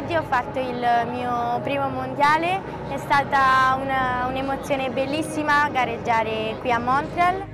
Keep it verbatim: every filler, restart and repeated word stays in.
Oggi ho fatto il mio primo mondiale, è stata un'emozione bellissima gareggiare qui a Montreal.